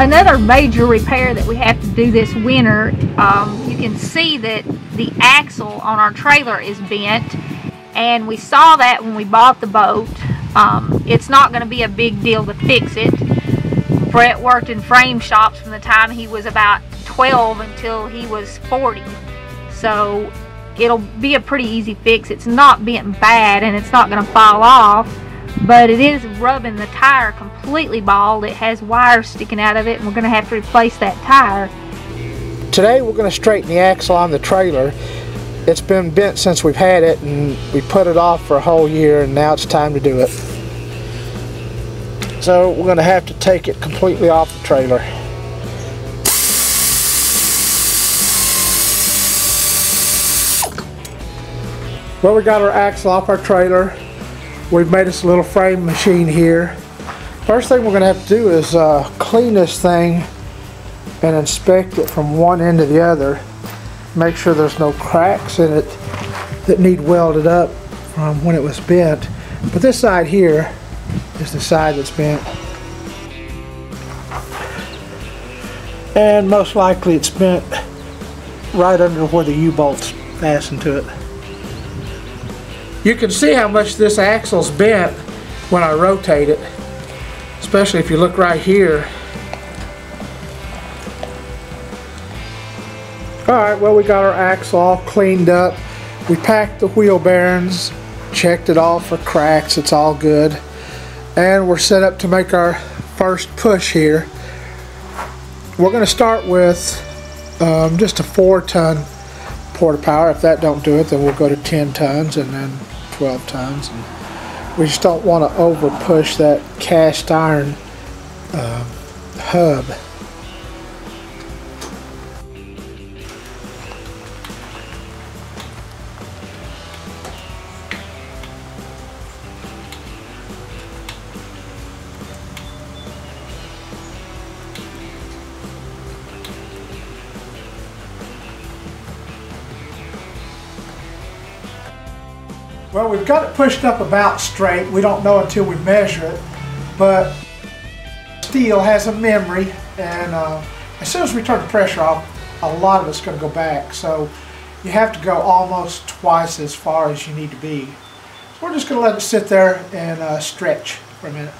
Another major repair that we have to do this winter, you can see that the axle on our trailer is bent, and we saw that when we bought the boat. It's not going to be a big deal to fix it. Brett worked in frame shops from the time he was about 12 until he was 40, so it'll be a pretty easy fix. It's not bent bad and it's not going to fall off, but it is rubbing the tire completely bald. It has wires sticking out of it, and we're going to have to replace that tire. Today we're going to straighten the axle on the trailer. It's been bent since we've had it, and we put it off for a whole year, and now it's time to do it. So we're going to have to take it completely off the trailer. Well, we got our axle off our trailer. We've made us a little frame machine here. First thing we're going to have to do is clean this thing and inspect it from one end to the other. Make sure there's no cracks in it that need welded up from when it was bent. But this side here is the side that's bent. And most likely it's bent right under where the U-bolt's fastened to it. You can see how much this axle's bent when I rotate it, especially if you look right here. Alright, well, we got our axle all cleaned up. We packed the wheel bearings, checked it all for cracks, it's all good. And we're set up to make our first push here. We're going to start with just a 4-ton port-a-power. If that don't do it, then we'll go to 10 tons and then 12 tons. And we just don't want to over push that cast iron hub. Well, we've got it pushed up about straight. We don't know until we measure it, but steel has a memory, and as soon as we turn the pressure off, a lot of it's going to go back. So you have to go almost twice as far as you need to be. So we're just going to let it sit there and stretch for a minute.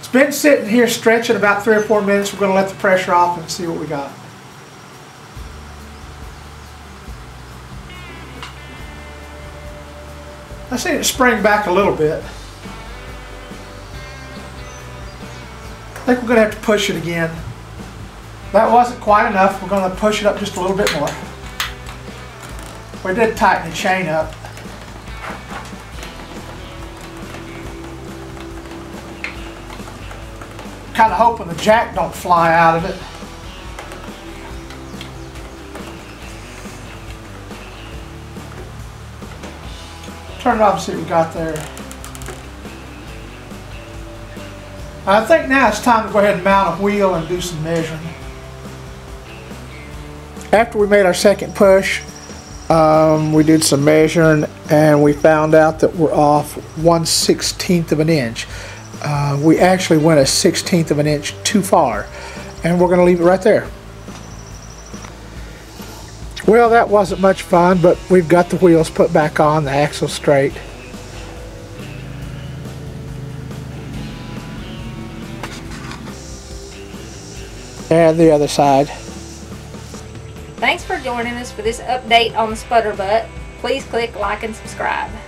It's been sitting here stretching about 3 or 4 minutes. We're going to let the pressure off and see what we got. I see it spring back a little bit. I think we're going to have to push it again. That wasn't quite enough. We're going to push it up just a little bit more. We did tighten the chain up. Kind of hoping the jack don't fly out of it. Turn it off and see what we got there. I think now it's time to go ahead and mount a wheel and do some measuring. After we made our second push, we did some measuring, and we found out that we're off 1/16 of an inch. We actually went 1/16 of an inch too far, and we're going to leave it right there. Well, that wasn't much fun, but we've got the wheels put back on, the axle straight. And the other side. Thanks for joining us for this update on the Sputterbutt. Please click like and subscribe.